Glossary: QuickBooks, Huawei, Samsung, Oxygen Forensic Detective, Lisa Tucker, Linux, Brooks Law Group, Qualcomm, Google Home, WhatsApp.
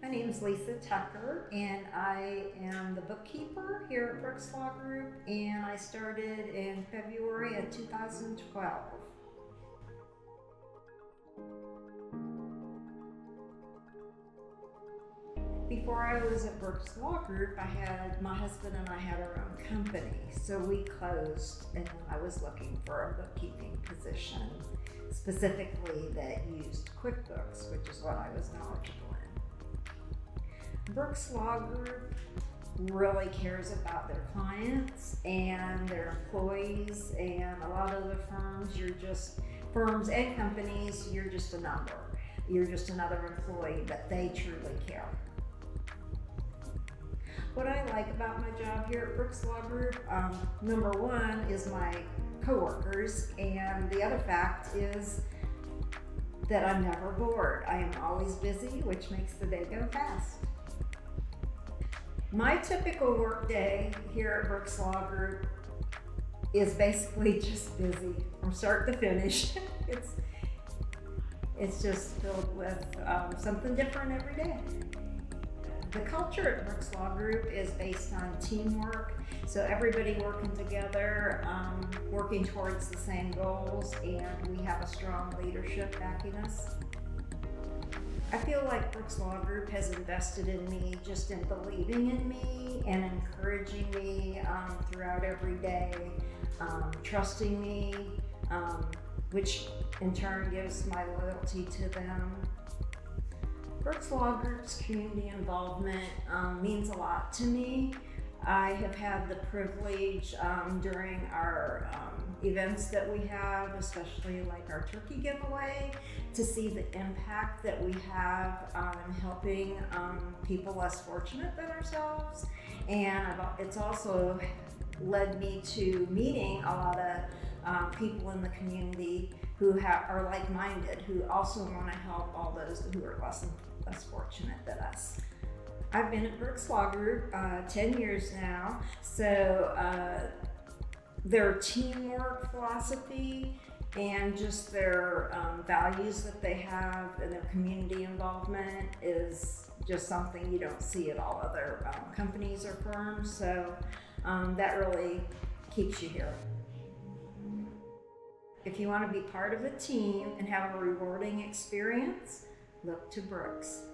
My name is Lisa Tucker, and I am the bookkeeper here at Brooks Law Group, and I started in February of 2012. Before I was at Brooks Law Group, my husband and I had our own company, so we closed, and I was looking for a bookkeeping position, specifically that used QuickBooks, which is what I was knowledgeable in. Brooks Law Group really cares about their clients and their employees, and a lot of the firms, firms and companies, you're just a number. You're just another employee, but they truly care. What I like about my job here at Brooks Law Group, number one is my coworkers, and the other fact is that I'm never bored. I am always busy, which makes the day go fast. My typical work day here at Brooks Law Group is basically just busy from start to finish. It's just filled with something different every day. The culture at Brooks Law Group is based on teamwork, so everybody working together, working towards the same goals, and we have a strong leadership backing us. I feel like Brooks Law Group has invested in me just in believing in me and encouraging me throughout every day, trusting me, which in turn gives my loyalty to them. Brooks Law Group's community involvement means a lot to me. I have had the privilege during our events that we have, especially like our turkey giveaway, to see the impact that we have helping people less fortunate than ourselves. And it's also led me to meeting a lot of people in the community who are like-minded, who also want to help all those who are less fortunate than us. I've been at Brooks Law Group 10 years now, so their teamwork philosophy and just their values that they have and their community involvement is just something you don't see at all other companies or firms, so that really keeps you here. If you want to be part of a team and have a rewarding experience, look to Brooks.